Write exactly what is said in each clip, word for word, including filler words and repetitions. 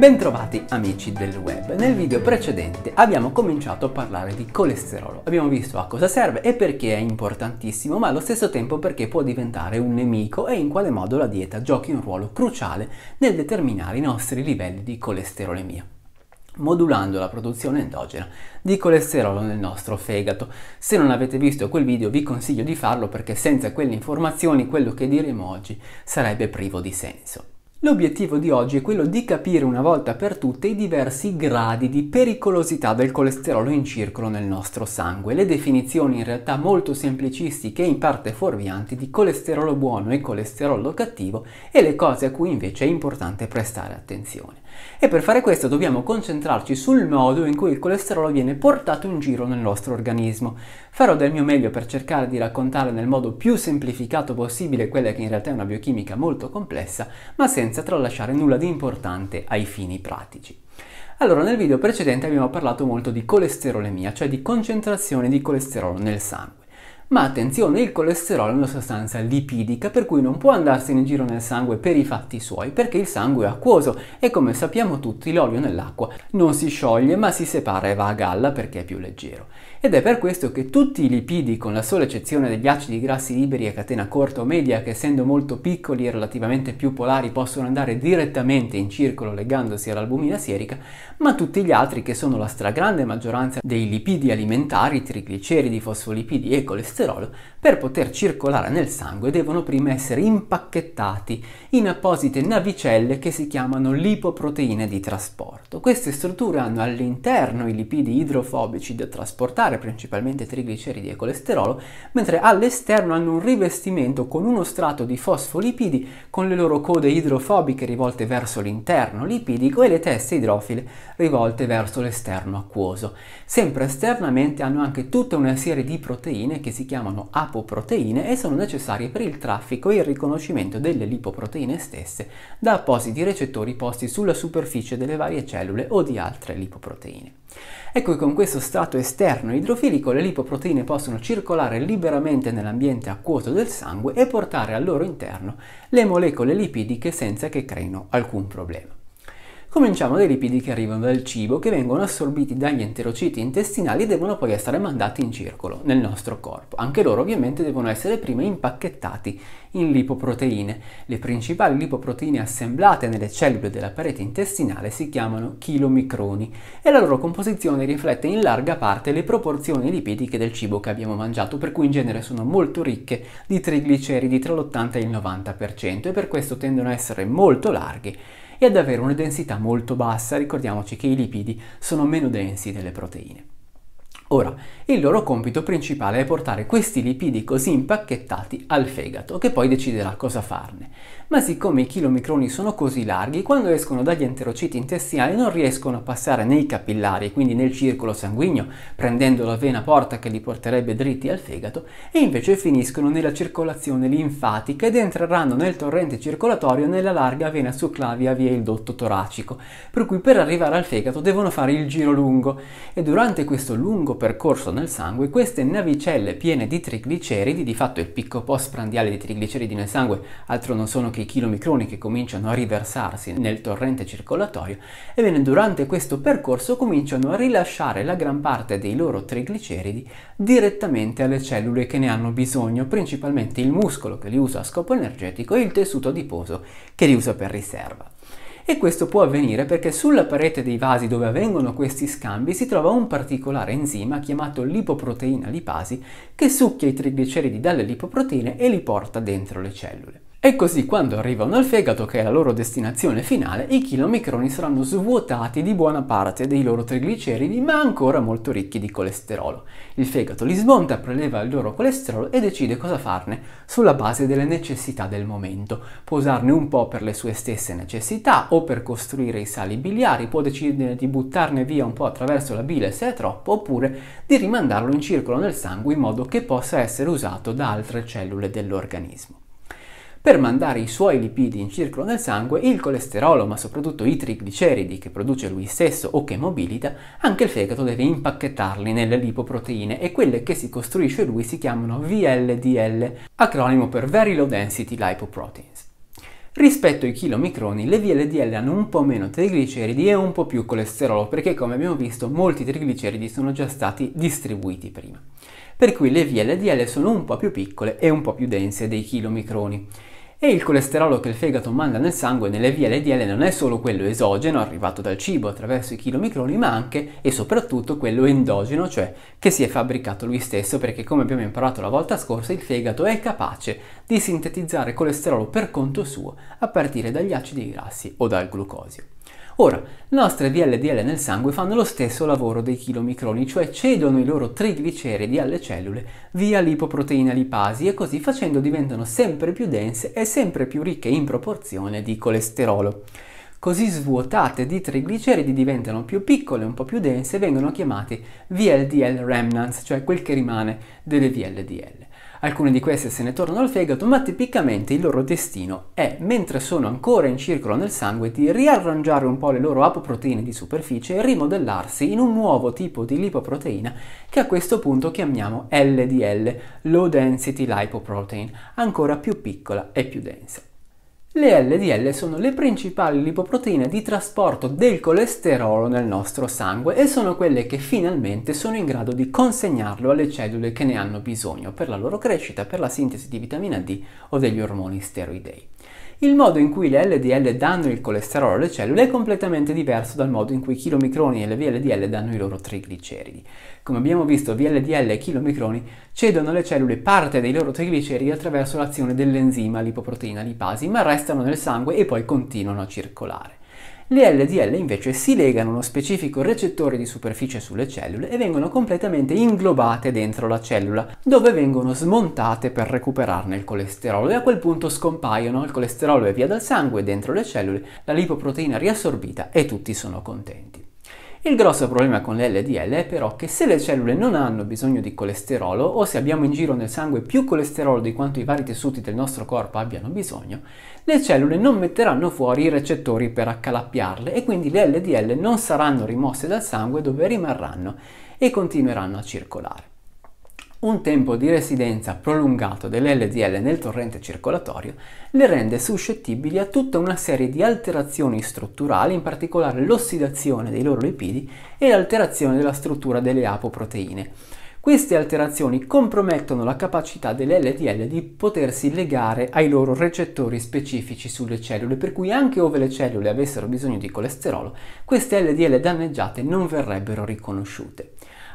Bentrovati amici del web. Nel video precedente abbiamo cominciato a parlare di colesterolo. Abbiamo visto a cosa serve e perché è importantissimo, ma allo stesso tempo perché può diventare un nemico e in quale modo la dieta giochi un ruolo cruciale nel determinare i nostri livelli di colesterolemia, modulando la produzione endogena di colesterolo nel nostro fegato. Se non avete visto quel video vi consiglio di farlo, perché senza quelle informazioni quello che diremo oggi sarebbe privo di senso. L'obiettivo di oggi è quello di capire una volta per tutte i diversi gradi di pericolosità del colesterolo in circolo nel nostro sangue, le definizioni in realtà molto semplicistiche e in parte fuorvianti di colesterolo buono e colesterolo cattivo e le cose a cui invece è importante prestare attenzione. E per fare questo dobbiamo concentrarci sul modo in cui il colesterolo viene portato in giro nel nostro organismo. Farò del mio meglio per cercare di raccontare nel modo più semplificato possibile quella che in realtà è una biochimica molto complessa, ma senza senza tralasciare nulla di importante ai fini pratici. Allora, nel video precedente abbiamo parlato molto di colesterolemia, cioè di concentrazione di colesterolo nel sangue. Ma attenzione, il colesterolo è una sostanza lipidica, per cui non può andarsene in giro nel sangue per i fatti suoi, perché il sangue è acquoso e, come sappiamo tutti, l'olio nell'acqua non si scioglie ma si separa e va a galla perché è più leggero. Ed è per questo che tutti i lipidi, con la sola eccezione degli acidi grassi liberi a catena corta o media, che essendo molto piccoli e relativamente più polari possono andare direttamente in circolo legandosi all'albumina sierica, ma tutti gli altri, che sono la stragrande maggioranza dei lipidi alimentari, trigliceridi, fosfolipidi e colesterolo, per poter circolare nel sangue devono prima essere impacchettati in apposite navicelle che si chiamano lipoproteine di trasporto. Queste strutture hanno all'interno i lipidi idrofobici da trasportare, principalmente trigliceridi e colesterolo, mentre all'esterno hanno un rivestimento con uno strato di fosfolipidi con le loro code idrofobiche rivolte verso l'interno lipidico e le teste idrofile rivolte verso l'esterno acquoso. Sempre esternamente hanno anche tutta una serie di proteine che si chiamano apoproteine e sono necessarie per il traffico e il riconoscimento delle lipoproteine stesse da appositi recettori posti sulla superficie delle varie cellule o di altre lipoproteine. Ecco che con questo strato esterno idrofilico le lipoproteine possono circolare liberamente nell'ambiente acquoso del sangue e portare al loro interno le molecole lipidiche senza che creino alcun problema. Cominciamo dai lipidi che arrivano dal cibo, che vengono assorbiti dagli enterociti intestinali e devono poi essere mandati in circolo nel nostro corpo. Anche loro ovviamente devono essere prima impacchettati in lipoproteine. Le principali lipoproteine assemblate nelle cellule della parete intestinale si chiamano chilomicroni e la loro composizione riflette in larga parte le proporzioni lipidiche del cibo che abbiamo mangiato, per cui in genere sono molto ricche di trigliceridi tra l'ottanta e il novanta per cento e per questo tendono a essere molto larghi e ad avere una densità molto bassa. Ricordiamoci che i lipidi sono meno densi delle proteine. Ora, il loro compito principale è portare questi lipidi così impacchettati al fegato, che poi deciderà cosa farne. Ma siccome i chilomicroni sono così larghi, quando escono dagli enterociti intestinali non riescono a passare nei capillari, quindi nel circolo sanguigno, prendendo la vena porta che li porterebbe dritti al fegato, e invece finiscono nella circolazione linfatica ed entreranno nel torrente circolatorio nella larga vena succlavia via il dotto toracico, per cui per arrivare al fegato devono fare il giro lungo, e durante questo lungo percorso nel sangue queste navicelle piene di trigliceridi, di fatto il picco postprandiale di trigliceridi nel sangue altro non sono che i chilomicroni che cominciano a riversarsi nel torrente circolatorio, ebbene durante questo percorso cominciano a rilasciare la gran parte dei loro trigliceridi direttamente alle cellule che ne hanno bisogno, principalmente il muscolo che li usa a scopo energetico e il tessuto adiposo che li usa per riserva. E questo può avvenire perché sulla parete dei vasi dove avvengono questi scambi si trova un particolare enzima chiamato lipoproteina lipasi che succhia i trigliceridi dalle lipoproteine e li porta dentro le cellule. E così quando arrivano al fegato, che è la loro destinazione finale, i chilomicroni saranno svuotati di buona parte dei loro trigliceridi, ma ancora molto ricchi di colesterolo. Il fegato li smonta, preleva il loro colesterolo e decide cosa farne sulla base delle necessità del momento. Può usarne un po' per le sue stesse necessità o per costruire i sali biliari, può decidere di buttarne via un po' attraverso la bile se è troppo, oppure di rimandarlo in circolo nel sangue in modo che possa essere usato da altre cellule dell'organismo. Per mandare i suoi lipidi in circolo nel sangue, il colesterolo, ma soprattutto i trigliceridi che produce lui stesso o che mobilita, anche il fegato deve impacchettarli nelle lipoproteine e quelle che si costruisce lui si chiamano V L D L, acronimo per Very Low Density Lipoproteins. Rispetto ai chilomicroni, le V L D L hanno un po' meno trigliceridi e un po' più colesterolo, perché come abbiamo visto molti trigliceridi sono già stati distribuiti prima. Per cui le V L D L sono un po' più piccole e un po' più dense dei chilomicroni. E il colesterolo che il fegato manda nel sangue nelle V L D L non è solo quello esogeno arrivato dal cibo attraverso i chilomicroni, ma anche e soprattutto quello endogeno, cioè che si è fabbricato lui stesso, perché come abbiamo imparato la volta scorsa il fegato è capace di sintetizzare colesterolo per conto suo a partire dagli acidi grassi o dal glucosio. Ora, le nostre V L D L nel sangue fanno lo stesso lavoro dei chilomicroni, cioè cedono i loro trigliceridi alle cellule via lipoproteina lipasi e così facendo diventano sempre più dense e sempre più ricche in proporzione di colesterolo. Così svuotate di trigliceridi diventano più piccole, un po' più dense e vengono chiamate V L D L remnants, cioè quel che rimane delle V L D L. Alcune di queste se ne tornano al fegato, ma tipicamente il loro destino è, mentre sono ancora in circolo nel sangue, di riarrangiare un po' le loro apoproteine di superficie e rimodellarsi in un nuovo tipo di lipoproteina che a questo punto chiamiamo L D L, Low Density Lipoprotein, ancora più piccola e più densa. Le L D L sono le principali lipoproteine di trasporto del colesterolo nel nostro sangue e sono quelle che finalmente sono in grado di consegnarlo alle cellule che ne hanno bisogno per la loro crescita, per la sintesi di vitamina D o degli ormoni steroidei. Il modo in cui le L D L danno il colesterolo alle cellule è completamente diverso dal modo in cui i chilomicroni e le V L D L danno i loro trigliceridi. Come abbiamo visto, V L D L e chilomicroni cedono alle cellule parte dei loro trigliceridi attraverso l'azione dell'enzima lipoproteina lipasi, ma restano nel sangue e poi continuano a circolare. Le L D L invece si legano a uno specifico recettore di superficie sulle cellule e vengono completamente inglobate dentro la cellula, dove vengono smontate per recuperarne il colesterolo e a quel punto scompaiono, il colesterolo è via dal sangue, dentro le cellule, la lipoproteina riassorbita e tutti sono contenti. Il grosso problema con le L D L è però che se le cellule non hanno bisogno di colesterolo o se abbiamo in giro nel sangue più colesterolo di quanto i vari tessuti del nostro corpo abbiano bisogno, le cellule non metteranno fuori i recettori per accalappiarle e quindi le L D L non saranno rimosse dal sangue dove rimarranno e continueranno a circolare. Un tempo di residenza prolungato delle L D L nel torrente circolatorio le rende suscettibili a tutta una serie di alterazioni strutturali, in particolare l'ossidazione dei loro lipidi e l'alterazione della struttura delle apoproteine. Queste alterazioni compromettono la capacità delle L D L di potersi legare ai loro recettori specifici sulle cellule, per cui anche ove le cellule avessero bisogno di colesterolo, queste L D L danneggiate non verrebbero riconosciute.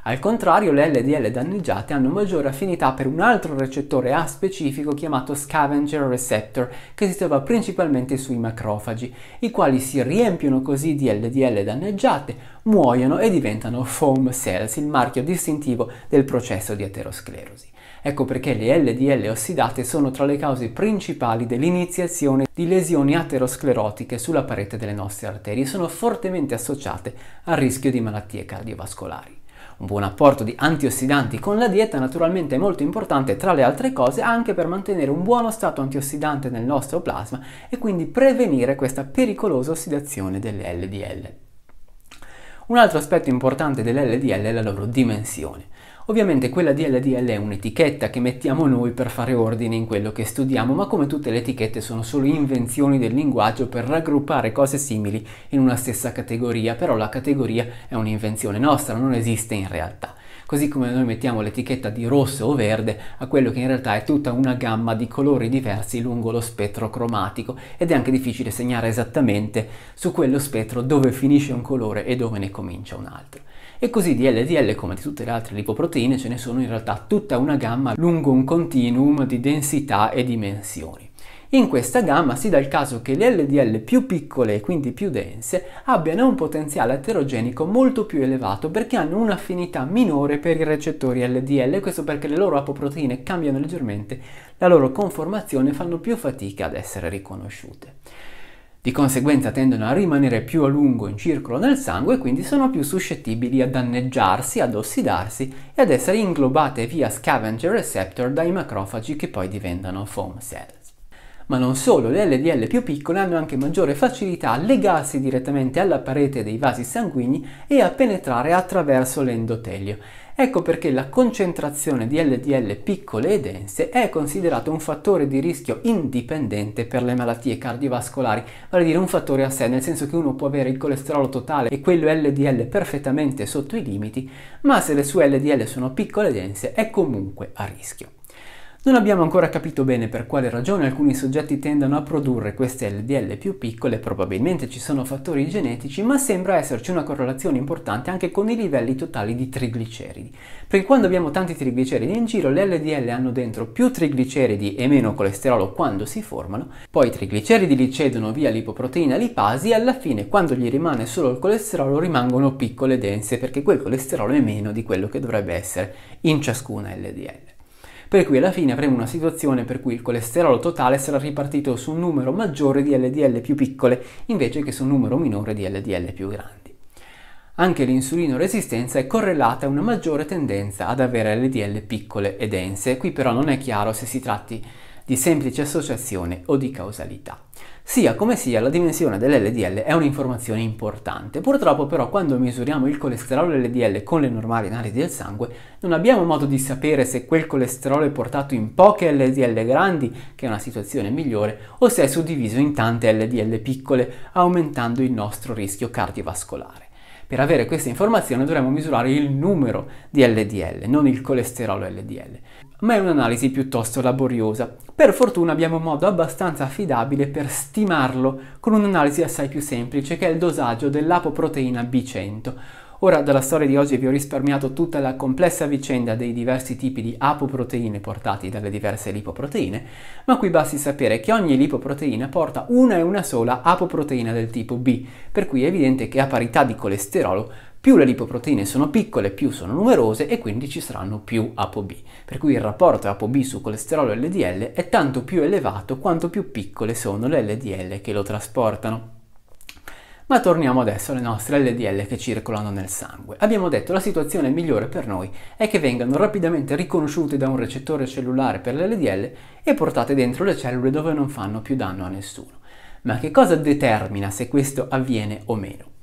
Al contrario, le L D L danneggiate hanno maggiore affinità per un altro recettore A specifico chiamato scavenger receptor, che si trova principalmente sui macrofagi, i quali si riempiono così di L D L danneggiate, muoiono e diventano foam cells, il marchio distintivo del processo di aterosclerosi. Ecco perché le L D L ossidate sono tra le cause principali dell'iniziazione di lesioni aterosclerotiche sulla parete delle nostre arterie e sono fortemente associate al rischio di malattie cardiovascolari. Un buon apporto di antiossidanti con la dieta naturalmente è molto importante, tra le altre cose, anche per mantenere un buono stato antiossidante nel nostro plasma e quindi prevenire questa pericolosa ossidazione delle L D L. Un altro aspetto importante delle L D L è la loro dimensione. Ovviamente quella di L D L è un'etichetta che mettiamo noi per fare ordine in quello che studiamo, ma come tutte le etichette sono solo invenzioni del linguaggio per raggruppare cose simili in una stessa categoria, però la categoria è un'invenzione nostra, non esiste in realtà. Così come noi mettiamo l'etichetta di rosso o verde a quello che in realtà è tutta una gamma di colori diversi lungo lo spettro cromatico ed è anche difficile segnare esattamente su quello spettro dove finisce un colore e dove ne comincia un altro. E così di L D L, come di tutte le altre lipoproteine, ce ne sono in realtà tutta una gamma lungo un continuum di densità e dimensioni. In questa gamma si dà il caso che le L D L più piccole e quindi più dense abbiano un potenziale aterogenico molto più elevato perché hanno un'affinità minore per i recettori L D L, questo perché le loro apoproteine cambiano leggermente la loro conformazione e fanno più fatica ad essere riconosciute. Di conseguenza tendono a rimanere più a lungo in circolo nel sangue e quindi sono più suscettibili a danneggiarsi, ad ossidarsi e ad essere inglobate via scavenger receptor dai macrofagi che poi diventano foam cells. Ma non solo, le L D L più piccole hanno anche maggiore facilità a legarsi direttamente alla parete dei vasi sanguigni e a penetrare attraverso l'endotelio. Ecco perché la concentrazione di L D L piccole e dense è considerata un fattore di rischio indipendente per le malattie cardiovascolari, vale a dire un fattore a sé, nel senso che uno può avere il colesterolo totale e quello L D L perfettamente sotto i limiti, ma se le sue L D L sono piccole e dense è comunque a rischio. Non abbiamo ancora capito bene per quale ragione alcuni soggetti tendano a produrre queste L D L più piccole, probabilmente ci sono fattori genetici, ma sembra esserci una correlazione importante anche con i livelli totali di trigliceridi, perché quando abbiamo tanti trigliceridi in giro le L D L hanno dentro più trigliceridi e meno colesterolo quando si formano, poi i trigliceridi li cedono via lipoproteina lipasi e alla fine quando gli rimane solo il colesterolo rimangono piccole e dense perché quel colesterolo è meno di quello che dovrebbe essere in ciascuna L D L. Per cui alla fine avremo una situazione per cui il colesterolo totale sarà ripartito su un numero maggiore di L D L più piccole invece che su un numero minore di L D L più grandi. Anche l'insulinoresistenza è correlata a una maggiore tendenza ad avere L D L piccole e dense, qui però non è chiaro se si tratti di semplice associazione o di causalità. Sia come sia, la dimensione dell'L D L è un'informazione importante. Purtroppo però quando misuriamo il colesterolo L D L con le normali analisi del sangue non abbiamo modo di sapere se quel colesterolo è portato in poche L D L grandi, che è una situazione migliore, o se è suddiviso in tante L D L piccole, aumentando il nostro rischio cardiovascolare. Per avere questa informazione dovremo misurare il numero di L D L, non il colesterolo L D L, ma è un'analisi piuttosto laboriosa. Per fortuna abbiamo modo abbastanza affidabile per stimarlo con un'analisi assai più semplice che è il dosaggio dell'apoproteina B cento. Ora dalla storia di oggi vi ho risparmiato tutta la complessa vicenda dei diversi tipi di apoproteine portati dalle diverse lipoproteine, ma qui basti sapere che ogni lipoproteina porta una e una sola apoproteina del tipo B, per cui è evidente che a parità di colesterolo più le lipoproteine sono piccole, più sono numerose e quindi ci saranno più ApoB, per cui il rapporto ApoB su colesterolo L D L è tanto più elevato quanto più piccole sono le L D L che lo trasportano. Ma torniamo adesso alle nostre L D L che circolano nel sangue. Abbiamo detto che la situazione migliore per noi è che vengano rapidamente riconosciute da un recettore cellulare per l'L D L e portate dentro le cellule dove non fanno più danno a nessuno. Ma che cosa determina se questo avviene o meno?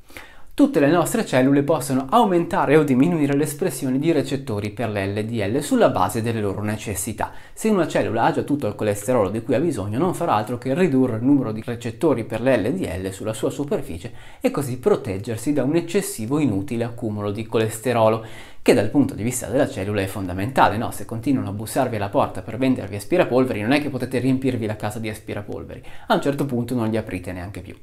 Tutte le nostre cellule possono aumentare o diminuire l'espressione di recettori per l'L D L sulla base delle loro necessità. Se una cellula ha già tutto il colesterolo di cui ha bisogno, non farà altro che ridurre il numero di recettori per l'L D L sulla sua superficie e così proteggersi da un eccessivo inutile accumulo di colesterolo, che dal punto di vista della cellula è fondamentale, no? Se continuano a bussarvi alla porta per vendervi aspirapolveri, non è che potete riempirvi la casa di aspirapolveri. A un certo punto non li aprite neanche più.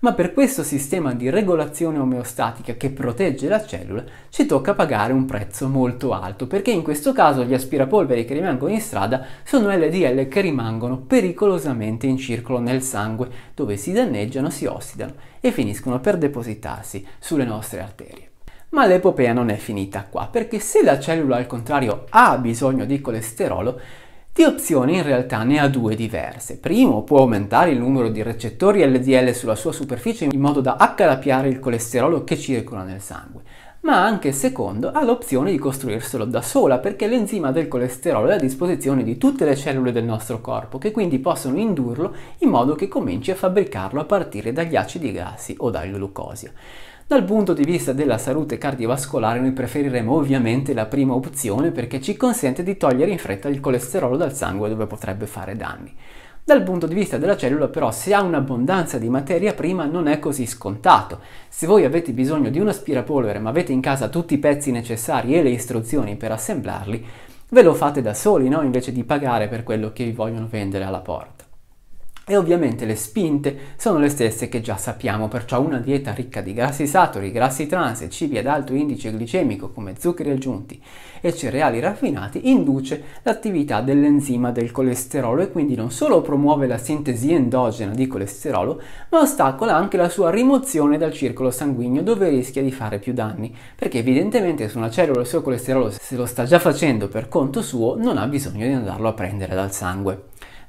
Ma per questo sistema di regolazione omeostatica che protegge la cellula ci tocca pagare un prezzo molto alto, perché in questo caso gli aspirapolveri che rimangono in strada sono L D L che rimangono pericolosamente in circolo nel sangue, dove si danneggiano, si ossidano e finiscono per depositarsi sulle nostre arterie. Ma l'epopea non è finita qua, perché se la cellula al contrario ha bisogno di colesterolo, di opzioni in realtà ne ha due diverse. Primo, può aumentare il numero di recettori L D L sulla sua superficie in modo da accalappiare il colesterolo che circola nel sangue. Ma anche secondo, ha l'opzione di costruirselo da sola, perché l'enzima del colesterolo è a disposizione di tutte le cellule del nostro corpo, che quindi possono indurlo in modo che cominci a fabbricarlo a partire dagli acidi grassi o dal glucosio. Dal punto di vista della salute cardiovascolare noi preferiremo ovviamente la prima opzione, perché ci consente di togliere in fretta il colesterolo dal sangue dove potrebbe fare danni. Dal punto di vista della cellula però, se ha un'abbondanza di materia prima non è così scontato. Se voi avete bisogno di un aspirapolvere ma avete in casa tutti i pezzi necessari e le istruzioni per assemblarli, ve lo fate da soli, no? Invece di pagare per quello che vi vogliono vendere alla porta. E ovviamente le spinte sono le stesse che già sappiamo, perciò una dieta ricca di grassi saturi, grassi trans e cibi ad alto indice glicemico come zuccheri aggiunti e cereali raffinati induce l'attività dell'enzima del colesterolo e quindi non solo promuove la sintesi endogena di colesterolo, ma ostacola anche la sua rimozione dal circolo sanguigno, dove rischia di fare più danni, perché evidentemente su una cellula il suo colesterolo, se lo sta già facendo per conto suo, non ha bisogno di andarlo a prendere dal sangue.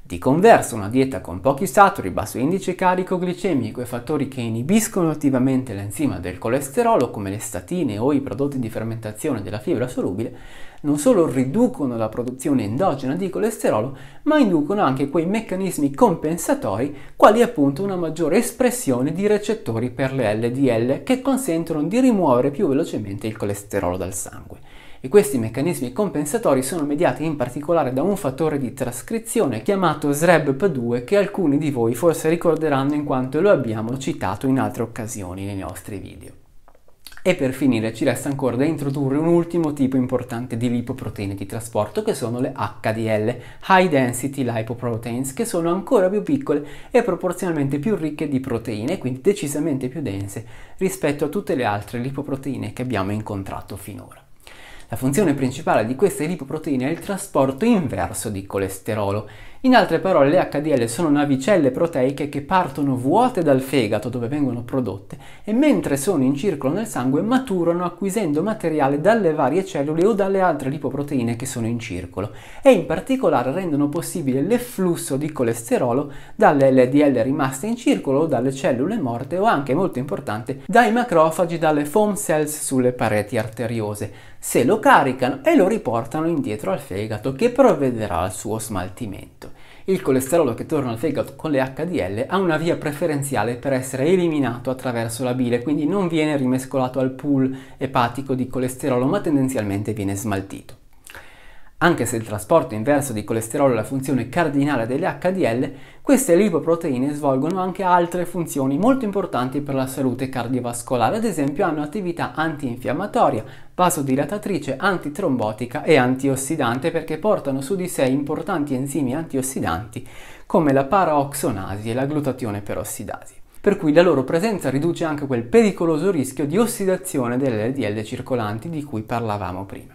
Di converso, una dieta con pochi saturi, basso indice carico glicemico e fattori che inibiscono attivamente l'enzima del colesterolo, come le statine o i prodotti di fermentazione della fibra solubile, non solo riducono la produzione endogena di colesterolo, ma inducono anche quei meccanismi compensatori, quali appunto una maggiore espressione di recettori per le L D L, che consentono di rimuovere più velocemente il colesterolo dal sangue. E questi meccanismi compensatori sono mediati in particolare da un fattore di trascrizione chiamato S R E B P due, che alcuni di voi forse ricorderanno in quanto lo abbiamo citato in altre occasioni nei nostri video. E per finire ci resta ancora da introdurre un ultimo tipo importante di lipoproteine di trasporto, che sono le H D L, High Density Lipoproteins, che sono ancora più piccole e proporzionalmente più ricche di proteine, quindi decisamente più dense rispetto a tutte le altre lipoproteine che abbiamo incontrato finora. La funzione principale di queste lipoproteine è il trasporto inverso di colesterolo. In altre parole, le H D L sono navicelle proteiche che partono vuote dal fegato, dove vengono prodotte, e mentre sono in circolo nel sangue maturano acquisendo materiale dalle varie cellule o dalle altre lipoproteine che sono in circolo, e in particolare rendono possibile l'efflusso di colesterolo dalle L D L rimaste in circolo o dalle cellule morte, o anche, molto importante, dai macrofagi, dalle foam cells sulle pareti arteriose, se lo caricano e lo riportano indietro al fegato, che provvederà al suo smaltimento. Il colesterolo che torna al fegato con le H D L ha una via preferenziale per essere eliminato attraverso la bile, quindi non viene rimescolato al pool epatico di colesterolo, ma tendenzialmente viene smaltito. Anche se il trasporto inverso di colesterolo è la funzione cardinale delle H D L, queste lipoproteine svolgono anche altre funzioni molto importanti per la salute cardiovascolare, ad esempio hanno attività antinfiammatoria, vasodilatatrice, antitrombotica e antiossidante, perché portano su di sé importanti enzimi antiossidanti come la paraoxonasi e la glutatione perossidasi. Per cui la loro presenza riduce anche quel pericoloso rischio di ossidazione delle L D L circolanti di cui parlavamo prima.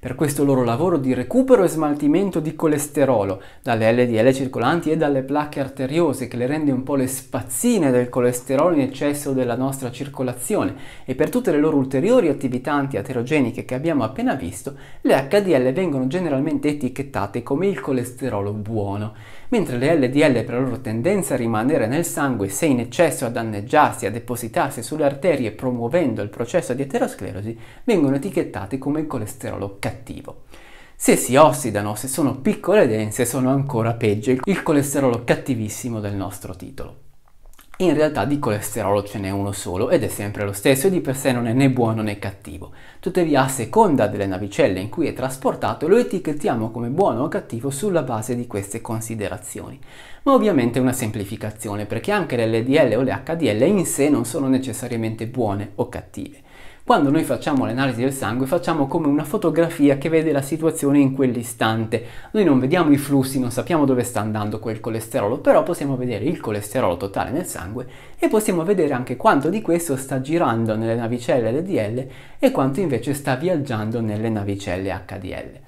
Per questo loro lavoro di recupero e smaltimento di colesterolo dalle L D L circolanti e dalle placche arteriose, che le rende un po' le spazzine del colesterolo in eccesso della nostra circolazione, e per tutte le loro ulteriori attività antiaterogeniche che abbiamo appena visto, le H D L vengono generalmente etichettate come il colesterolo buono, mentre le L D L, per la loro tendenza a rimanere nel sangue se in eccesso, a danneggiarsi, a depositarsi sulle arterie promuovendo il processo di aterosclerosi, vengono etichettate come il colesterolo cattivo. Cattivo. Se si ossidano, se sono piccole e dense, sono ancora peggio, il colesterolo cattivissimo del nostro titolo. In realtà di colesterolo ce n'è uno solo ed è sempre lo stesso, e di per sé non è né buono né cattivo. Tuttavia, a seconda delle navicelle in cui è trasportato, lo etichettiamo come buono o cattivo sulla base di queste considerazioni. Ma ovviamente è una semplificazione, perché anche le L D L o le H D L in sé non sono necessariamente buone o cattive. Quando noi facciamo l'analisi del sangue facciamo come una fotografia che vede la situazione in quell'istante. Noi non vediamo i flussi, non sappiamo dove sta andando quel colesterolo, però possiamo vedere il colesterolo totale nel sangue e possiamo vedere anche quanto di questo sta girando nelle navicelle L D L e quanto invece sta viaggiando nelle navicelle H D L.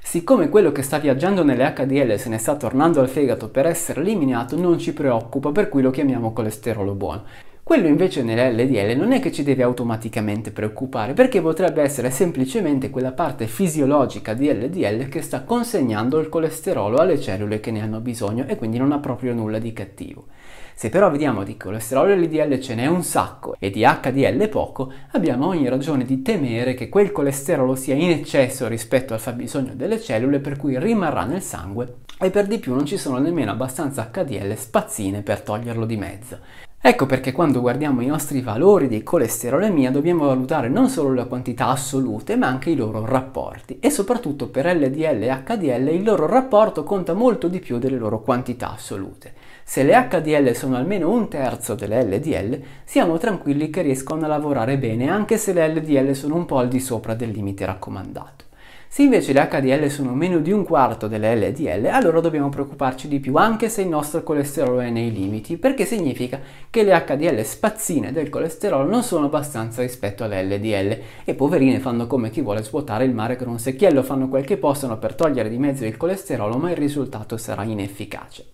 Siccome quello che sta viaggiando nelle H D L se ne sta tornando al fegato per essere eliminato, non ci preoccupa, per cui lo chiamiamo colesterolo buono. Quello invece nelle L D L non è che ci deve automaticamente preoccupare, perché potrebbe essere semplicemente quella parte fisiologica di L D L che sta consegnando il colesterolo alle cellule che ne hanno bisogno, e quindi non ha proprio nulla di cattivo. Se però vediamo di colesterolo L D L ce n'è un sacco e di H D L poco, abbiamo ogni ragione di temere che quel colesterolo sia in eccesso rispetto al fabbisogno delle cellule, per cui rimarrà nel sangue, e per di più non ci sono nemmeno abbastanza H D L spazzine per toglierlo di mezzo. Ecco perché quando guardiamo i nostri valori di colesterolemia dobbiamo valutare non solo le quantità assolute, ma anche i loro rapporti, e soprattutto per L D L e H D L il loro rapporto conta molto di più delle loro quantità assolute. Se le H D L sono almeno un terzo delle L D L, siamo tranquilli che riescono a lavorare bene, anche se le L D L sono un po' al di sopra del limite raccomandato. Se invece le H D L sono meno di un quarto delle L D L, allora dobbiamo preoccuparci di più, anche se il nostro colesterolo è nei limiti, perché significa che le H D L spazzine del colesterolo non sono abbastanza rispetto alle L D L, e poverine fanno come chi vuole svuotare il mare con un secchiello, fanno quel che possono per togliere di mezzo il colesterolo, ma il risultato sarà inefficace.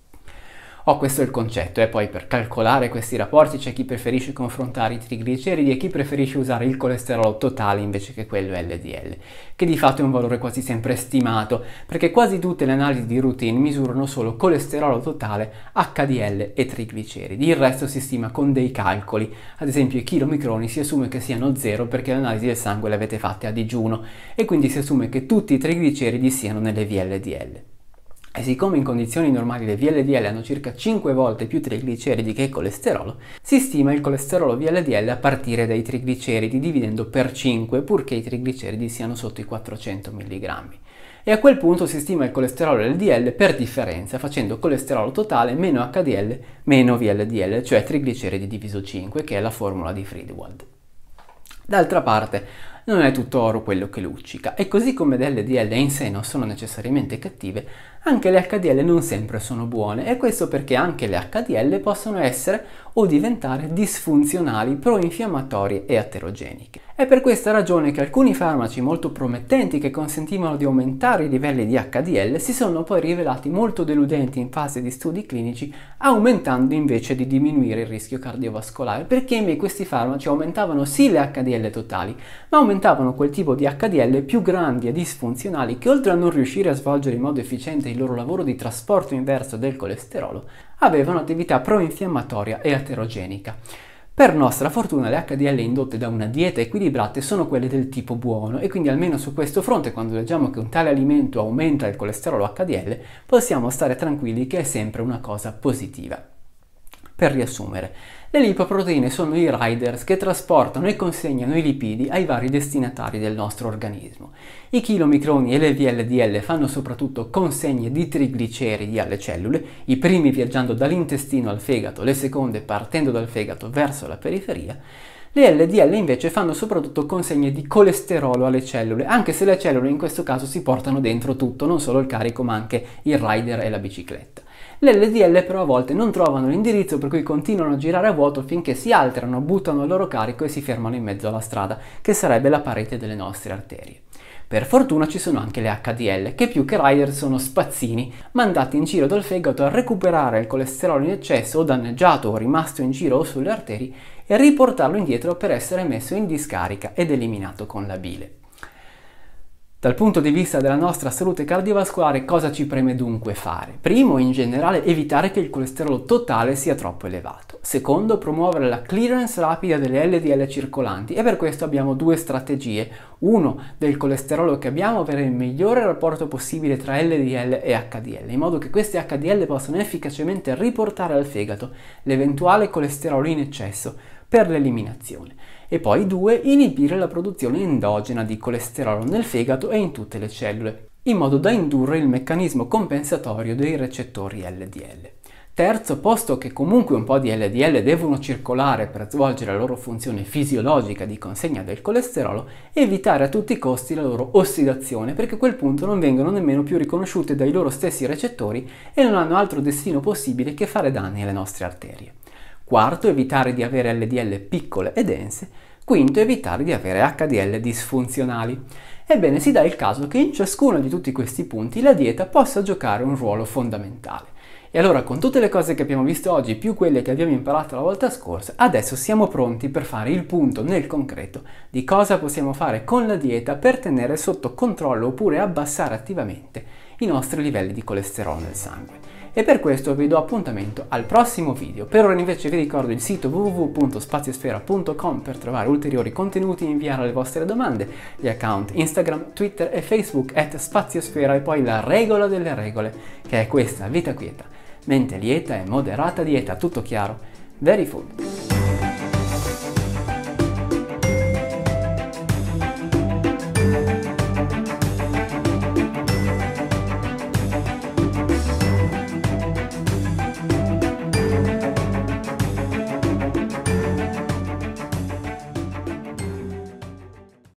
Oh, questo è il concetto. E poi per calcolare questi rapporti c'è chi preferisce confrontare i trigliceridi e chi preferisce usare il colesterolo totale invece che quello L D L, che di fatto è un valore quasi sempre stimato, perché quasi tutte le analisi di routine misurano solo colesterolo totale, H D L e trigliceridi. Il resto si stima con dei calcoli, ad esempio i chilomicroni si assume che siano zero perché l'analisi del sangue l'avete fatta a digiuno e quindi si assume che tutti i trigliceridi siano nelle V L D L. E siccome in condizioni normali le V L D L hanno circa cinque volte più trigliceridi che colesterolo, si stima il colesterolo V L D L a partire dai trigliceridi dividendo per cinque, purché i trigliceridi siano sotto i quattrocento milligrammi. E a quel punto si stima il colesterolo L D L per differenza, facendo colesterolo totale meno H D L meno V L D L, cioè trigliceridi diviso cinque, che è la formula di Friedewald. D'altra parte, non è tutto oro quello che luccica, e così come le L D L in sé non sono necessariamente cattive, anche le H D L non sempre sono buone, e questo perché anche le H D L possono essere o diventare disfunzionali, proinfiammatorie e aterogeniche. È per questa ragione che alcuni farmaci molto promettenti che consentivano di aumentare i livelli di H D L si sono poi rivelati molto deludenti in fase di studi clinici, aumentando invece di diminuire il rischio cardiovascolare, perché questi farmaci aumentavano sì le H D L totali, ma aumentavano quel tipo di H D L più grandi e disfunzionali che, oltre a non riuscire a svolgere in modo efficiente il loro lavoro di trasporto inverso del colesterolo, avevano attività proinfiammatoria e aterogenica. Per nostra fortuna le H D L indotte da una dieta equilibrata sono quelle del tipo buono, e quindi almeno su questo fronte, quando leggiamo che un tale alimento aumenta il colesterolo H D L, possiamo stare tranquilli che è sempre una cosa positiva. Per riassumere, le lipoproteine sono i riders che trasportano e consegnano i lipidi ai vari destinatari del nostro organismo. I chilomicroni e le V L D L fanno soprattutto consegne di trigliceridi alle cellule, i primi viaggiando dall'intestino al fegato, le seconde partendo dal fegato verso la periferia. Le L D L invece fanno soprattutto consegne di colesterolo alle cellule, anche se le cellule in questo caso si portano dentro tutto, non solo il carico ma anche il rider e la bicicletta. Le L D L però a volte non trovano l'indirizzo, per cui continuano a girare a vuoto finché si alterano, buttano il loro carico e si fermano in mezzo alla strada, che sarebbe la parete delle nostre arterie. Per fortuna ci sono anche le H D L, che più che rider sono spazzini, mandati in giro dal fegato a recuperare il colesterolo in eccesso o danneggiato o rimasto in giro o sulle arterie e riportarlo indietro per essere messo in discarica ed eliminato con la bile. Dal punto di vista della nostra salute cardiovascolare, cosa ci preme dunque fare? Primo, in generale, evitare che il colesterolo totale sia troppo elevato. Secondo, promuovere la clearance rapida delle L D L circolanti, e per questo abbiamo due strategie. Uno, del colesterolo che abbiamo avere il migliore rapporto possibile tra L D L e H D L, in modo che queste H D L possano efficacemente riportare al fegato l'eventuale colesterolo in eccesso per l'eliminazione. E poi due, inibire la produzione endogena di colesterolo nel fegato e in tutte le cellule, in modo da indurre il meccanismo compensatorio dei recettori L D L. Terzo, posto che comunque un po' di L D L devono circolare per svolgere la loro funzione fisiologica di consegna del colesterolo, evitare a tutti i costi la loro ossidazione, perché a quel punto non vengono nemmeno più riconosciute dai loro stessi recettori e non hanno altro destino possibile che fare danni alle nostre arterie. Quarto, evitare di avere L D L piccole e dense. Quinto, evitare di avere H D L disfunzionali. Ebbene, si dà il caso che in ciascuno di tutti questi punti la dieta possa giocare un ruolo fondamentale. E allora, con tutte le cose che abbiamo visto oggi, più quelle che abbiamo imparato la volta scorsa, adesso siamo pronti per fare il punto nel concreto di cosa possiamo fare con la dieta per tenere sotto controllo oppure abbassare attivamente i nostri livelli di colesterolo nel sangue. E per questo vi do appuntamento al prossimo video. Per ora invece vi ricordo il sito w w w punto spaziosfera punto com per trovare ulteriori contenuti e inviare le vostre domande, gli account Instagram, Twitter e Facebook at spaziosfera, e poi la regola delle regole, che è questa: vita quieta, mente lieta e moderata dieta, tutto chiaro, very food.